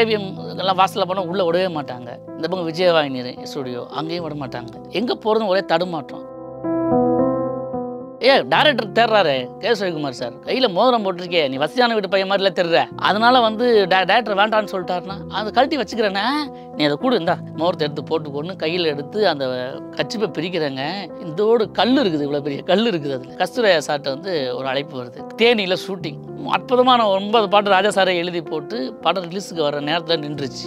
ABM வாசல்ல போனா உள்ள ஓடவே மாட்டாங்க. இந்த பக்கம் விஜயவாகினி ஸ்டுடியோ அங்கேயும் விட மாட்டாங்க. எங்க போறதுன்னு ஒரே தடுமாற்றம். டைரக்டர் தேர்றாரு சுகுமார் சார் கையில மோதிரம் போட்டிருக்கே, நீ வசதியான வீட்டு பையன் மாதிரில தெர்ற, அதனால வந்து டைரக்டர் வேண்டான்னு சொல்லிட்டாருன்னா அதை கழட்டி வச்சுக்கிறேன்னா நீ அதை கூட இருந்தா மோதிரத்தை எடுத்து போட்டுக்கொண்டு கையில எடுத்து அந்த கச்சிப்பை பிரிக்கிறேங்க. இதோடு கல் இருக்குது, இவ்வளவு பெரிய கல் இருக்குது. அதுல கஸ்தூரியா சார்ட்ட வந்து ஒரு அழைப்பு வருது. தேனியில ஷூட்டிங் அற்புதமான 9 பாட்டு ராஜா சாரை எழுதி போட்டு படம் ரிலீஸுக்கு வர நேரத்தில் நின்றுச்சு.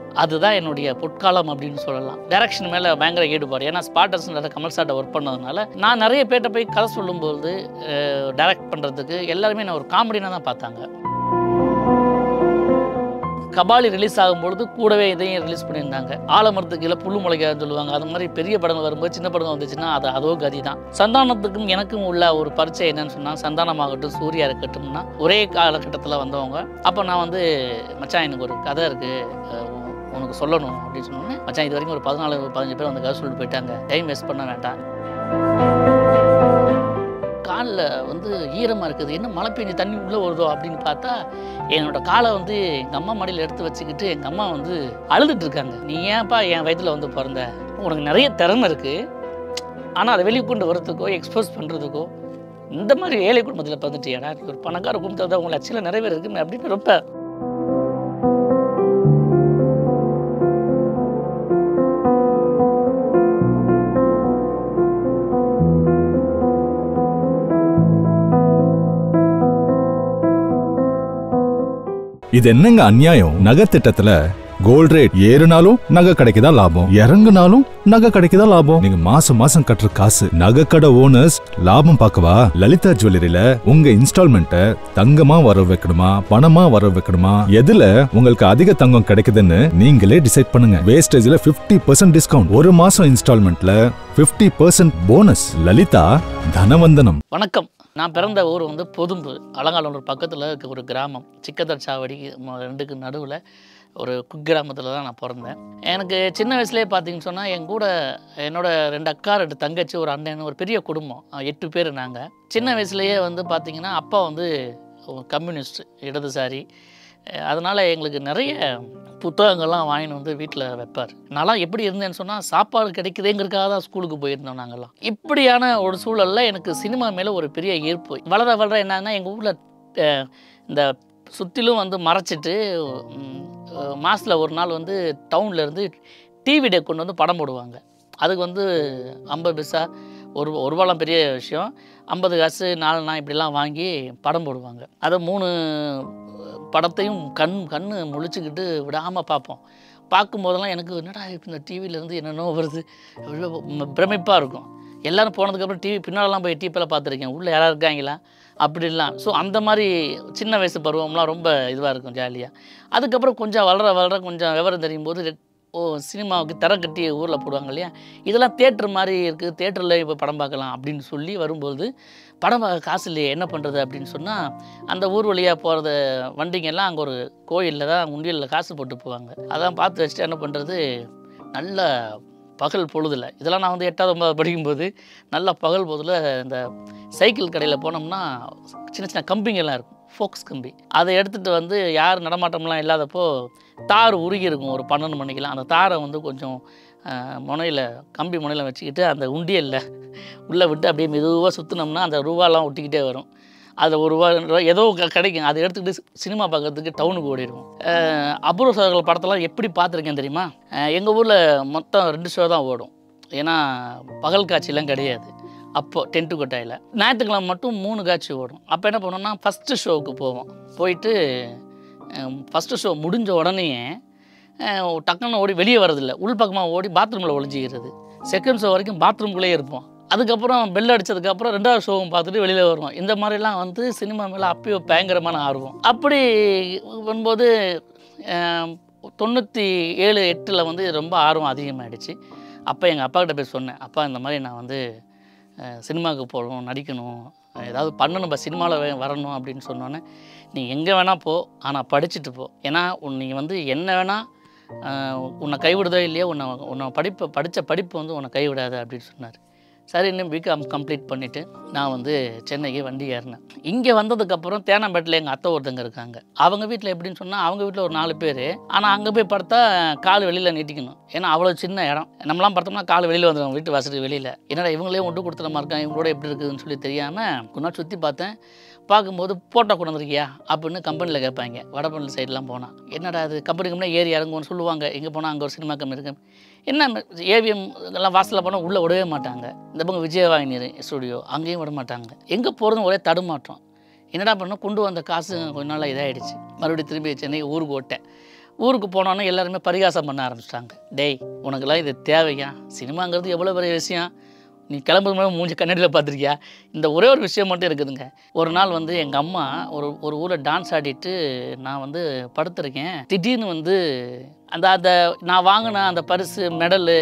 அதுதான் என்னுடைய பொற்காலம் அப்படின்னு சொல்லலாம். டைரக்ஷன் மேலே பயங்கர ஈடுபாடு. ஏன்னா ஸ்பாட்டர்ஸ்ன்ற கமல் சார்ட்ட ஒர்க் பண்ணதுனால நான் நிறைய பேர்ட்ட போய் கதை சொல்லும்போது டைரக்ட் பண்ணுறதுக்கு எல்லாருமே நான் ஒரு காமெடினாக தான் பார்த்தாங்க. கபாலி ரிலீஸ் ஆகும்பொழுது கூடவே இதையும் ரிலீஸ் பண்ணியிருந்தாங்க. ஆலமரத்துக்கு இல்லை புல்லு முளைக்காதுன்னு சொல்லுவாங்க. அது மாதிரி பெரிய படங்கள் வரும்போது சின்ன படங்கள் வந்துச்சுன்னா அது அதோ கதி தான். சந்தானத்துக்கும் எனக்கும் உள்ள ஒரு பரிச்சை என்னன்னு சொன்னால், சந்தானமாகட்டும் சூர்யா இருக்கட்டும்னா ஒரே காலகட்டத்தில் வந்தவங்க. அப்போ நான் வந்து மச்சான் எனக்கு ஒரு கதை இருக்குது உனக்கு சொல்லணும் அப்படின்னு சொன்னோன்னே, மச்சான் இது வரைக்கும் ஒரு 14-15 பேர் வந்து கதை சொல்லிட்டு போயிட்டாங்க, டைம் வேஸ்ட் பண்ண வேண்டாம். காலில் வந்து ஈரமாக இருக்குது, என்ன மழை பெய்ஞ்சு தண்ணி உள்ளே வருதோ அப்படின்னு பார்த்தா என்னோடய காலை வந்து எங்கள் அம்மா மடியில் எடுத்து வச்சுக்கிட்டு எங்கள் அம்மா வந்து அழுதுட்டு இருக்காங்க. நீ ஏன்ப்பா என் வயதில் வந்து பிறந்த, உனக்கு நிறைய திறமை இருக்குது, ஆனால் அதை வெளியே கொண்டு வரதுக்கோ எக்ஸ்போஸ் பண்ணுறதுக்கோ இந்த மாதிரி ஏழை குடும்பத்தில் பிறந்துட்டு ஏன்னா ஒரு பணக்கார குடும்பத்தில் தான் உங்களை அச்சியில் நிறைய பேர் இருக்குமே அப்படின்னு ரொம்ப இது என்னங்க அநியாயம். நகை திட்டத்துல கோல்ட் ரேட் ஏறுனாலும் நகை கடைக்குதான் லாபம், இறங்குனாலும் நகை கடைக்குதான் லாபம். நீங்க மாசம் மாசம் கட்டுற காசு நகை கடை ஓனர்ஸ் லாபம் பார்க்கவா? லலிதா ஜுவல்லரியில உங்க இன்ஸ்டால்மெண்ட்டை தங்கமா வர வைக்கணுமா பணமா வர வைக்கணுமா, எதுல உங்களுக்கு அதிக தங்கம் கிடைக்குதுன்னு நீங்களே டிசைட் பண்ணுங்க. வேஸ்டேஜ்ல 50% டிஸ்கவுண்ட், ஒரு மாசம் இன்ஸ்டால்மெண்ட்ல 50% போனஸ். லலிதா தனவந்தனம். வணக்கம். நான் பிறந்த ஊர் வந்து பொதும்பு, அலங்காநல்லூர் பக்கத்தில் இருக்க ஒரு கிராமம். சிக்கதர் சாவடி 2க்கு நடுவில் ஒரு குக்கிராமத்தில் தான் நான் பிறந்தேன். எனக்கு சின்ன வயசுலேயே பார்த்தீங்கன்னு சொன்னால் என் கூட என்னோடய 2 அக்கா 2 தங்கச்சி ஒரு அண்ணன் ஒரு பெரிய குடும்பம் 8 பேர் நாங்கள். சின்ன வயசுலேயே வந்து பார்த்திங்கன்னா அப்பா வந்து கம்யூனிஸ்ட் இடதுசாரி, அதனால் எங்களுக்கு நிறைய புத்தகங்கள்லாம் வாங்கின்னு வந்து வீட்டில் வைப்பார். நான்லாம் எப்படி இருந்தேன்னு சொன்னால் சாப்பாடு கிடைக்குதுங்கிறதுக்காக தான் ஸ்கூலுக்கு போயிருந்தோம் நாங்கள்லாம். இப்படியான ஒரு சூழலில் எனக்கு சினிமா மேலே ஒரு பெரிய ஈர்ப்பு வளர வளர என்னன்னா, எங்கள் ஊரில் இந்த சுற்றிலும் வந்து மறைச்சிட்டு மாதத்தில் ஒரு நாள் வந்து டவுன்லேருந்து டிவி டே கொண்டு வந்து படம் போடுவாங்க. அதுக்கு வந்து 50 பைசா ஒரு ரூபாலாம் பெரிய விஷயம், 50 காசு 4 அணா இப்படிலாம் வாங்கி படம் போடுவாங்க. அதை 3 படத்தையும் கண்ணு முழிச்சுக்கிட்டு விடாமல் பார்ப்போம். பார்க்கும்போதெல்லாம் எனக்கு என்னடா இந்த டிவிலேருந்து என்னென்னோ வருது, பிரமிப்பாக இருக்கும். எல்லோரும் போனதுக்கப்புறம் டிவி பின்னாலெலாம் போய் டிவியில் பார்த்துருக்கேன், உள்ளே யாராக இருக்காங்களா அப்படிலாம். ஸோ அந்த மாதிரி சின்ன வயசு பருவம்லாம் ரொம்ப இதுவாக இருக்கும், ஜாலியாக. அதுக்கப்புறம் கொஞ்சம் வளர வளர கொஞ்சம் விவரம் தெரியும் போது சினிமாவுக்கு தர கட்டி ஊரில் போடுவாங்க இல்லையா, இதெல்லாம் தேட்டர் மாதிரி இருக்குது, தேட்டரில் இப்போ படம் பார்க்கலாம் அப்படின்னு சொல்லி வரும்போது படம் பார்க்க காசு இல்லையே என்ன பண்ணுறது அப்படின்னு சொன்னால், அந்த ஊர் வழியாக போகிறத வண்டிங்கெல்லாம் அங்கே ஒரு கோயிலில் தான் உண்டியலில் காசு போட்டு போவாங்க. அதெல்லாம் பார்த்து வச்சுட்டு என்ன பண்ணுறது, நல்ல பகல் பொழுதில், இதெல்லாம் நான் வந்து 8வது 9வது படிக்கும்போது, நல்லா பகல் பொழுதில் இந்த சைக்கிள் கடையில் போனோம்னா சின்ன சின்ன கம்பிங்கெல்லாம் இருக்கும், ஃபோக்ஸ் கம்பி. அதை எடுத்துகிட்டு வந்து யார் நடமாட்டம்லாம் இல்லாதப்போ தார் உருகி இருக்கும், ஒரு 12 மணிக்கெலாம் அந்த தாரை வந்து கொஞ்சம் முனையில் கம்பி முனையில் வச்சுக்கிட்டு அந்த உண்டியலில் உள்ளே விட்டு அப்படியே மெதுவாக சுற்றினோம்னா அந்த ரூபாலாம் ஒட்டிக்கிட்டே வரும். அது ஒரு ரூபா ஏதோ கிடைக்கும், அதை எடுத்துக்கிட்டு சினிமா பார்க்குறதுக்கு டவுனுக்கு ஓடிடுவோம். அபூர்வ சகோதரர்கள் படத்தெல்லாம் எப்படி பார்த்துருக்கேன் தெரியுமா, எங்கள் ஊரில் மொத்தம் 2 ஷோ தான் ஓடும். ஏன்னா பகல் காட்சியெலாம் கிடையாது அப்போது. டென்ட்டு கொட்டாயில் ஞாயிற்றுக்கிழமை மட்டும் 3 காட்சி ஓடும். அப்போ என்ன பண்ணோன்னா, ஃபஸ்ட்டு ஷோவுக்கு போவோம். போயிட்டு ஃபஸ்ட்டு ஷோ முடிஞ்ச உடனே டக்குன்னு ஓடி வெளியே வரதில்லை, உள்பக்கமாக ஓடி பாத்ரூமில் ஒழிஞ்சிக்கிறது. செகண்ட் ஷோ வரைக்கும் பாத்ரூம்குள்ளேயே இருப்போம். அதுக்கப்புறம் பெல் அடித்ததுக்கப்புறம் 2வது ஷோவும் பார்த்துட்டு வெளியில் வருவோம். இந்த மாதிரிலாம் வந்து சினிமா மேலே அப்பயோ பயங்கரமான ஆர்வம். அப்படி வரும்போது 97, 8ல் வந்து ரொம்ப ஆர்வம் அதிகமாகிடுச்சு. அப்போ எங்கள் அப்பாக்கிட்ட போய் சொன்னேன், அப்பா இந்த மாதிரி நான் வந்து சினிமாவுக்கு போகணும், நடிக்கணும், ஏதாவது பண்ணணும், பஸ் சினிமாவில் வரணும் அப்படின்னு சொன்னோன்னே நீ எங்கே வேணால் போ, ஆனால் படிச்சுட்டு போ. ஏன்னா நீ வந்து என்ன வேணால் உன்னை கைவிடுதோ இல்லையோ, உன்னை படிப்பு வந்து உன்னை கைவிடாது அப்படின்னு சொன்னார். சரி, இன்னும் பிகாம் கம்ப்ளீட் பண்ணிவிட்டு நான் வந்து சென்னைக்கு வண்டி ஏறினேன். இங்கே வந்ததுக்கப்புறம் தேனாம்பேட்டில் எங்கள் அத்தை ஒருத்தங்க இருக்காங்க. அவங்க வீட்டில் எப்படின்னு சொன்னால் அவங்க வீட்டில் ஒரு 4 பேர். ஆனால் அங்கே போய் பார்த்தா கால் வெளியில் நீட்டிக்கணும், ஏன்னா அவ்வளோ சின்ன இடம். நம்மளாம் பார்த்தோம்னா கால் வெளியில் வந்துடுவோம், வீட்டு வசதி வெளியில். என்னடா இவங்களே ஒட்டு கொடுத்துட மாதிரி இருக்காங்க, இவங்களோட எப்படி இருக்குதுன்னு சொல்லி தெரியாமல் கொஞ்சம் சுற்றி பார்த்தேன். பார்க்கும்போது போட்டோ கொண்டு வந்துருக்கியா அப்படின்னு கம்பெனியில் கேட்பாங்க. வடபழனி சைட்லாம் போனால் என்னடா அது கம்பெனிக்கும்னா ஏறி இறங்குவோன்னு சொல்லுவாங்க. இங்கே போனால் அங்கே ஒரு சினிமா கம்பெனி இருக்குது, என்ன ஏவிஎம் எல்லாம் வாசலில் போனால் உள்ளே விடவே மாட்டாங்க. இந்த பக்கம் விஜயவாகினி ஸ்டுடியோ அங்கேயும் விட மாட்டாங்க. எங்கே போகிறதும் ஒரே தடுமாற்றம். என்னடா பண்ணோம், கொண்டு வந்த காசு கொஞ்ச நாளாக இதாகிடுச்சு. மறுபடியும் திரும்பி சென்னை ஊருக்கு ஓட்டேன். ஊருக்கு போனோன்னா எல்லாருமே பரிகாசம் பண்ண ஆரம்பிச்சிட்டாங்க. டேய், உனக்கெல்லாம் இது தேவையா? சினிமாங்கிறது எவ்வளோ பெரிய விஷயம், நீ கிளம்புற மாதிரி மூஞ்சி கண்ணாடியில் பார்த்துருக்கியா? இந்த ஒரே ஒரு விஷயம் மட்டும் இருக்குதுங்க. ஒரு நாள் வந்து எங்கள் அம்மா ஒரு ஊரில் டான்ஸ் ஆடிட்டு நான் வந்து படுத்துருக்கேன். திடீர்னு வந்து அந்த நான் வாங்கின அந்த பரிசு, மெடலு,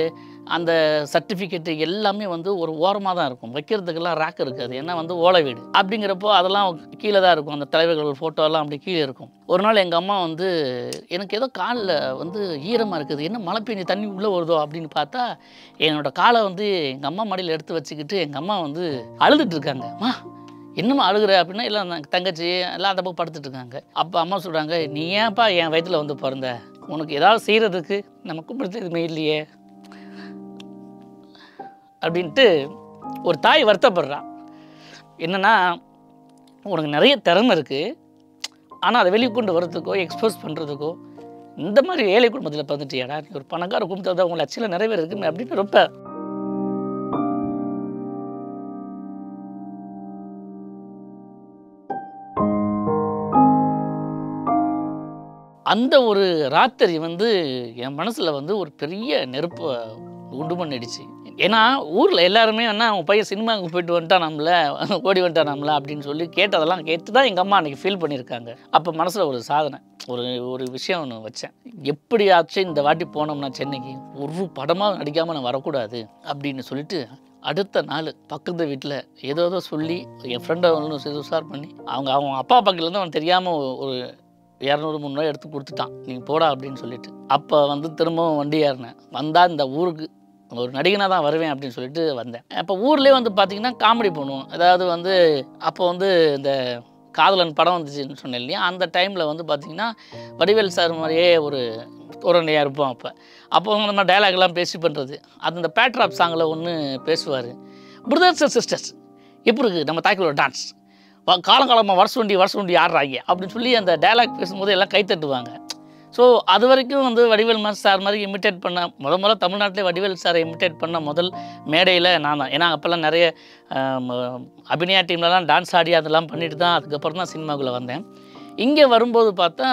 அந்த சர்டிஃபிகேட்டு எல்லாமே வந்து ஒரு ஓரமாக தான் இருக்கும். வைக்கிறதுக்கெல்லாம் ரேக் இருக்காது, ஏன்னா வந்து ஓலை வீடு அப்படிங்கிறப்போ அதெல்லாம் கீழே தான் இருக்கும். அந்த தலைவர்கள் ஃபோட்டோலாம் அப்படி கீழே இருக்கும். ஒரு நாள் எங்கள் அம்மா வந்து எனக்கு ஏதோ காலில் வந்து ஈரமாக இருக்குது, என்ன மழை பெய்ஞ்சு தண்ணி உள்ளே வருதோ அப்படின்னு பார்த்தா என்னோடய காலை வந்து எங்கள் அம்மா மடியில் எடுத்து வச்சுக்கிட்டு எங்கள் அம்மா வந்து அழுதுகிட்ருக்காங்க. அம்மா என்னம்மா அழுகிற அப்படின்னா, இல்லை தங்கச்சி எல்லாம் அந்த பக்கம் படுத்துட்ருக்காங்க. அப்போ அம்மா சொல்கிறாங்க, நீ ஏன்ப்பா என் வயிற்றில் வந்து பிறந்த, உனக்கு ஏதாவது செய்கிறதுக்கு நமக்கு பிடிச்ச எதுவுமே இல்லையே அப்படின்ட்டு ஒரு தாய் வருத்தப்படுறான். என்னென்னா, உனக்கு நிறைய திறமை இருக்குது, ஆனால் அதை வெளியே கொண்டு வரதுக்கோ எக்ஸ்போஸ் பண்ணுறதுக்கோ இந்த மாதிரி ஏழை குடும்பத்தில் பார்த்துட்டியாடா, ஒரு பணக்கார குடும்பத்தில் தான் உங்களை அச்சில் நிறைய பேர் இருக்குமே அப்படின்னு ரொம்ப. அந்த ஒரு ராத்திரி வந்து என் மனசில் வந்து ஒரு பெரிய நெருப்பை உண்டு பண்ணிடுச்சு. ஏன்னா ஊரில் எல்லாருமே என்ன அவங்க பையன் சினிமாவுக்கு போயிட்டு வந்துட்டான், நம்மளை ஓடி வந்துட்டான் நம்மளை அப்படின்னு சொல்லி கேட்டதெல்லாம் கேட்டு தான் எங்கள் அம்மா அன்றைக்கி ஃபீல் பண்ணியிருக்காங்க. அப்போ மனசில் ஒரு சாதனை, ஒரு விஷயம் ஒன்று வச்சேன். எப்படியாச்சும் இந்த வாட்டி போனோம்னா சென்னைக்கு ஒரு படமாக நடிக்காமல் நான் வரக்கூடாது அப்படின்னு சொல்லிட்டு அடுத்த நாள் பக்கத்து வீட்டில் ஏதோ ஏதோ சொல்லி என் ஃப்ரெண்டை வந்து உஷார் பண்ணி அவங்க அப்பா பக்கத்துலேருந்து அவன் தெரியாமல் ஒரு 200-300 எடுத்து கொடுத்துட்டான், நீங்கள் போடா அப்படின்னு சொல்லிட்டு. அப்போ வந்து திரும்பவும் வண்டி ஏறினேன். வந்தால் இந்த ஊருக்கு ஒரு நடிகனாக தான் வருவேன் அப்படின்னு சொல்லிட்டு வந்தேன். அப்போ ஊர்லேயே வந்து பார்த்திங்கன்னா காமெடி பண்ணுவோம். அதாவது வந்து அப்போ வந்து இந்த காதலன் படம் வந்துச்சுன்னு சொன்னேன் இல்லையா, அந்த டைமில் வந்து பார்த்திங்கன்னா வடிவேல் சார் மாதிரியே ஒரு தோரணையாக இருப்போம். அப்போ நம்ம டைலாக்லாம் பேசி பண்ணுறது. அது இந்த பேட்ராப் சாங்கில் ஒன்று பேசுவார், பிரதர்ஸ் அண்ட் சிஸ்டர்ஸ் எப்படி இருக்குது நம்ம தாய்க்குள்ள டான்ஸ், காலங்காலமாக வருஷ வண்டி ஆடுறாங்க அப்படின்னு சொல்லி அந்த டைலாக் பேசும்போது எல்லாம் கைத்தட்டுவாங்க. ஸோ அது வரைக்கும் வந்து வடிவேல் சார் மாதிரி இமிட்டேட் பண்ண முதல்ல தமிழ்நாட்டிலே வடிவேல் சாரை இமிட்டேட் பண்ண முதல் மேடையில் நான் தான். ஏன்னா அப்போல்லாம் நிறைய அபிநயா டீம்லலாம் டான்ஸ் ஆடி அதெல்லாம் பண்ணிட்டு தான் அதுக்கப்புறம் தான் சினிமாவுக்குள்ளே வந்தேன். இங்கே வரும்போது பார்த்தா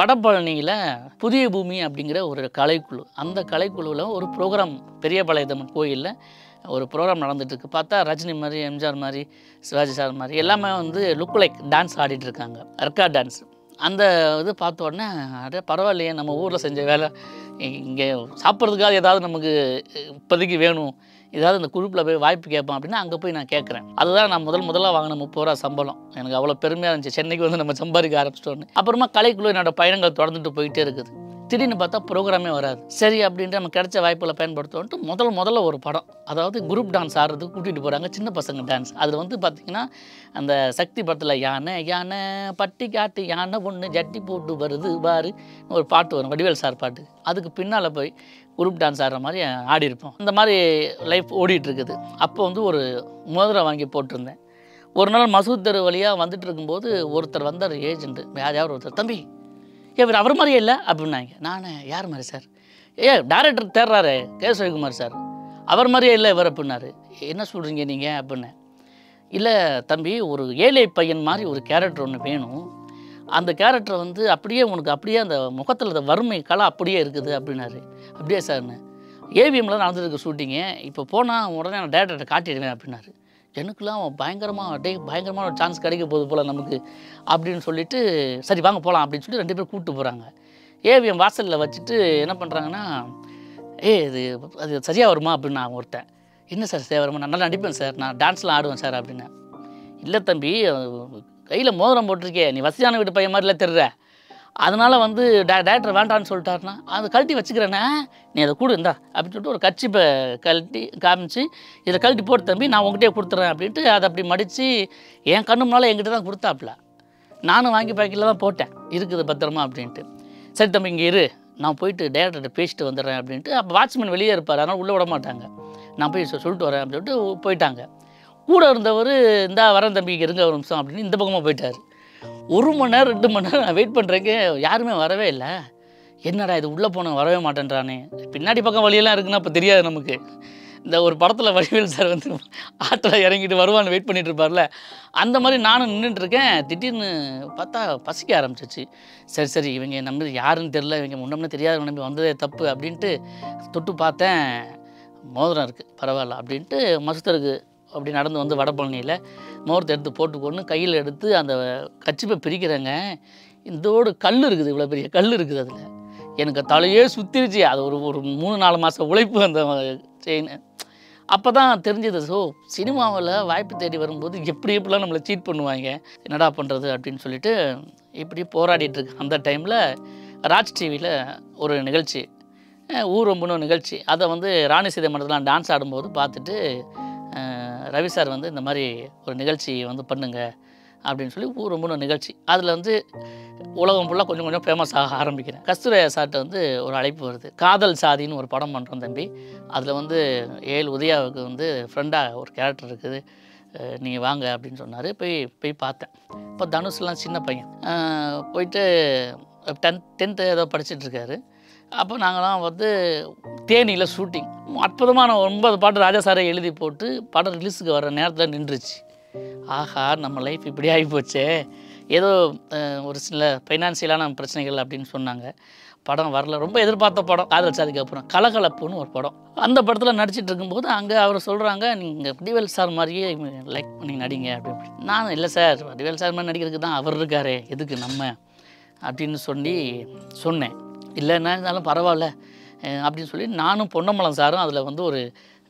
வடபழனியில் புதிய பூமி அப்படிங்கிற ஒரு கலைக்குழு, அந்த கலைக்குழுவில் ஒரு ப்ரோக்ராம் பெரியபாளையத்தம்மன் கோயிலில் ஒரு ப்ரோக்ராம் நடந்துகிட்ருக்கு. பார்த்தா ரஜினி மாதிரி, எம்ஜிஆர் மாதிரி, சிவாஜி சார் மாதிரி எல்லாமே வந்து லுக் லைக் டான்ஸ் ஆடிட்டுருக்காங்க, அர்க்கா டான்ஸ். அந்த இது பார்த்த உடனே அட பரவாயில்லையே, நம்ம ஊரில் செஞ்ச வேலை இங்கே சாப்பிட்றதுக்காக ஏதாவது நமக்கு இப்போதைக்கு வேணும், ஏதாவது இந்த குரூப்பில் போய் வாய்ப்பு கேட்போம் அப்படின்னா அங்கே போய் நான் கேட்குறேன். அதுதான் நான் முதலாக வாங்கின 30 ரூபா சம்பளம். எனக்கு அவ்வளோ பெருமையாக இருந்துச்சு, சென்னைக்கு வந்து நம்ம சம்பாதிக்க ஆரம்பிச்சிட்டோன்னு. அப்புறமா கலைக்குள்ளே என்னோடய பயணங்கள் தொடர்ந்துட்டு போயிட்டே இருக்குது. திடீர்னு பார்த்தா ப்ரோக்ராமே வராது. சரி அப்படின்ட்டு நம்ம கிடைச்ச வாய்ப்புகளை பயன்படுத்துவோன்ட்டு முதல்ல ஒரு படம், அதாவது குரூப் டான்ஸ் ஆடுறதுக்கு கூட்டிகிட்டு போகிறாங்க, சின்ன பசங்க டான்ஸ். அதில் வந்து பார்த்திங்கன்னா அந்த சக்தி படத்தில் யானை பட்டி காட்டு யானை ஒன்று ஜட்டி போட்டு வருது பாரு ஒரு பாட்டு வரும், வடிவேல் சார் பாட்டு. அதுக்கு பின்னால் போய் குரூப் டான்ஸ் ஆடுற மாதிரி ஆடி இருப்போம். இந்த மாதிரி லைஃப் ஓடிட்டுருக்குது. அப்போ வந்து ஒரு மோதிரம் வாங்கி போட்டிருந்தேன். ஒரு நாள் மசூத் தெரு வழியாக வந்துட்டு இருக்கும்போது ஒருத்தர் வந்தார், ஏஜென்ட் யாராவது ஒருத்தர், தம்பி இவர் அவர் மாதிரியே இல்லை அப்படின்னாங்க. நானே யார் மாதிரி சார்? டைரக்டர் தேர்றாரு கே சுகுமார் சார், அவர் மாதிரியே இல்லை இவர் அப்படின்னாரு. என்ன சொல்கிறீங்க நீங்கள் அப்படின்னு. இல்லை தம்பி, ஒரு ஏழை பையன் மாதிரி ஒரு கேரக்டர் ஒன்று வேணும், அந்த கேரக்டர் வந்து அப்படியே உனக்கு அப்படியே அந்த முகத்தில் அந்த வறுமை கலை அப்படியே இருக்குது அப்படின்னாரு. அப்படியே சார்னு, ஏவிஎம்மில் நடந்துருக்கு ஷூட்டிங்கு, இப்போ போனால் உடனே நான் டேரக்டர்கிட்ட காட்டிடுவேன் அப்படின்னாரு. எனக்குலாம் பயங்கரமான ஒரு சான்ஸ் கிடைக்க போகுது போல் நமக்கு அப்படின்னு சொல்லிவிட்டு சரி வாங்க போகலாம் அப்படின்னு சொல்லி 2 பேரும் கூப்பிட்டு போகிறாங்க. ஏவிஎம் வாசலில் வச்சுட்டு என்ன பண்ணுறாங்கன்னா, இது அது சரியாக வருமா அப்படின்னு நான் ஒருத்தன், என்ன சார் சேவரமா நான் நல்லா நடிப்பேன் சார் நான் டான்ஸ்லாம் ஆடுவேன் சார் அப்படின்னா இல்லை தம்பி கையில் மோதிரம் போட்டிருக்கே நீ வசதியான வீட்டு பையன் மாதிரிலாம் தெரிற அதனால் வந்து டேரக்டர் வேண்டான்னு சொல்லிட்டாருன்னா அதை கழட்டி வச்சுக்கிறேண்ணே நீ அதை கூடு இந்தா அப்படின்னு சொல்லிட்டு ஒரு கட்சிப்பை கழட்டி காமிச்சு இதை கழட்டி போட்டு தம்பி நான் உங்ககிட்டே கொடுத்துட்றேன் அப்படின்ட்டு அதை அப்படி மடித்து என் கண்ணு முன்னால் என்கிட்ட தான் கொடுத்தாப்புல நானும் வாங்கி பாக்கெட்டில் தான் போட்டேன் இருக்குது பத்திரமா அப்படின்ட்டு சரி தம்பி இங்கே இரு நான் போயிட்டு டேரக்டர்கிட்ட பேசிட்டு வந்துடுறேன் அப்படின்ட்டு அப்போ வாட்ச்மேன் வெளியே இருப்பார் அதனால் உள்ளே விட மாட்டாங்க நான் போய் சொல்லிட்டு வரேன் அப்படின்னு சொல்லிட்டு போயிட்டாங்க கூட இருந்தவர் இந்தா வரேன் தம்பிக்கு இருங்க ஒரு நிமிஷம் அப்படின்னு இந்த பக்கமாக போயிட்டார் ஒரு மணி நேரம் 2 மணி நேரம் நான் வெயிட் பண்ணுறேங்க யாருமே வரவே இல்லை என்னடா இது உள்ளே போன வரவே மாட்டேன்றானே பின்னாடி பக்கம் வழியெல்லாம் இருக்குன்னா இப்போ தெரியாது நமக்கு இந்த ஒரு படத்தில் வடிவேல் சார் வந்து ஆற்றில் இறங்கிட்டு வருவான்னு வெயிட் பண்ணிகிட்டு இருப்பார்ல அந்த மாதிரி நானும் நின்றுட்டுருக்கேன் திடீர்னு பார்த்தா பசிக்க ஆரம்பிச்சிச்சு சரி சரி இவங்க நம்பி யாருன்னு தெரில இவங்க முன்னம்னே தெரியாத நம்பி வந்ததே தப்பு அப்படின்ட்டு தொட்டு பார்த்தேன் மோதிரம் இருக்குது பரவாயில்ல அப்படின்ட்டு மசுத்தருக்கு அப்படி நடந்து வந்து வடபழனியில் மோதிரத்தை எடுத்து போட்டுக்கொண்டு கையில் எடுத்து அந்த கச்சிப்பை பிரிக்கிறேங்க இதோடு கல் இருக்குது இவ்வளோ பெரிய கல் இருக்குது அதில் எனக்கு தலையே சுற்றிருச்சு அது ஒரு ஒரு 3-4 மாதம் உழைப்பு அந்த செயின் அப்போ தான் தெரிஞ்சது ஸோ சினிமாவில் வாய்ப்பு தேடி வரும்போது எப்படிலாம் நம்மளை சீட் பண்ணுவாங்க என்னடா பண்ணுறது அப்படின்னு சொல்லிட்டு இப்படி போராடிட்டுருக்கு அந்த டைமில் ராஜ் டிவியில் ஒரு நிகழ்ச்சி ஊர் ரொம்புன்னு நிகழ்ச்சி அதை வந்து ராணி சீதை மன்றத்தில் டான்ஸ் ஆடும்போது பார்த்துட்டு ரவி சார் வந்து இந்த மாதிரி ஒரு நிகழ்ச்சி வந்து பண்ணுங்க அப்படின்னு சொல்லி ஊர் ரொம்புன்னு நிகழ்ச்சி அதில் வந்து உலகம் ஃபுல்லாக கொஞ்சம் கொஞ்சம் ஃபேமஸ் ஆக ஆரம்பிக்கிறேன் கஸ்தூரியா சார்கிட்ட வந்து ஒரு அழைப்பு வருது காதல் சாதின்னு ஒரு படம் பண்ணுறோம் தம்பி அதில் வந்து ஏழு உதயாவுக்கு வந்து ஃப்ரெண்டாக ஒரு கேரக்டர் இருக்குது நீங்கள் வாங்க அப்படின்னு சொன்னார் போய் பார்த்தேன் இப்போ தனுஷ்லாம் சின்ன பையன் போயிட்டு 10th ஏதோ படிச்சுட்ருக்காரு அப்போ நாங்கள்லாம் வந்து தேனியில் ஷூட்டிங் அற்புதமான 9 பாட்டு ராஜா சாரை எழுதி போட்டு படம் ரிலீஸுக்கு வர நேரத்தில் நின்றுச்சு ஆஹா நம்ம லைஃப் இப்படி ஆகிப்போச்சே ஏதோ ஒரு சில ஃபைனான்சியலான பிரச்சனைகள் அப்படின்னு சொன்னாங்க படம் வரல ரொம்ப எதிர்பார்த்த படம் காதல் சாதிக்கு அப்புறம் கலகலப்புன்னு ஒரு படம் அந்த படத்தில் நடிச்சிட்டு இருக்கும்போது அங்கே அவர் சொல்கிறாங்க நீங்கள் வடிவேல் சார் மாதிரியே லைக் பண்ணி நடிங்க அப்படின்னு நான் இல்லை சார் வடிவேல் சார் மாதிரி நடிக்கிறதுக்கு தான் அவர் இருக்காரே எதுக்கு நம்ம அப்படின்னு சொன்னேன் இல்லைன்னா இருந்தாலும் பரவாயில்ல அப்படின்னு சொல்லி நானும் பொன்னம்பலம் சாரும் அதில் வந்து ஒரு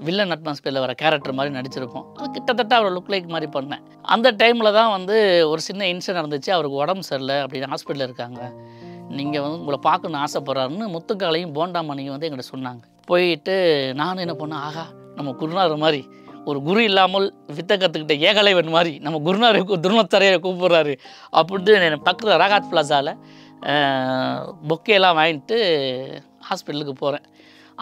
வில்லன் அட்மாஸ்பியரில் வர கேரக்டர் மாதிரி நடிச்சிருப்போம் அது கிட்டத்தட்ட அவர் லுக் லைக் மாதிரி பண்ணேன் அந்த டைமில் தான் வந்து ஒரு சின்ன இன்சிடென்ட் நடந்துச்சு அவருக்கு உடம்பு சரியில்லை அப்படின்னு ஹாஸ்பிட்டலில் இருக்காங்க நீங்கள் வந்து உங்களை பார்க்கணுன்னு ஆசைப்பட்றாருன்னு முத்துக்காலையும் போண்டாமணியும் வந்து எங்கிட்ட சொன்னாங்க போயிட்டு நானும் என்ன பண்ணேன் ஆகா நம்ம குருநாதர் மாதிரி ஒரு குரு இல்லாமல் வித்தை கற்றுக்கிட்ட ஏகலைவன் மாதிரி நம்ம குருநாதரை துருணத்தரையை கூப்பிட்றாரு அப்படின்ட்டு பக்கத்தில் ராகாத் பிளாஸாவில் பொக்கேலாம் வாங்கிட்டு ஹாஸ்பிட்டலுக்கு போகிறேன்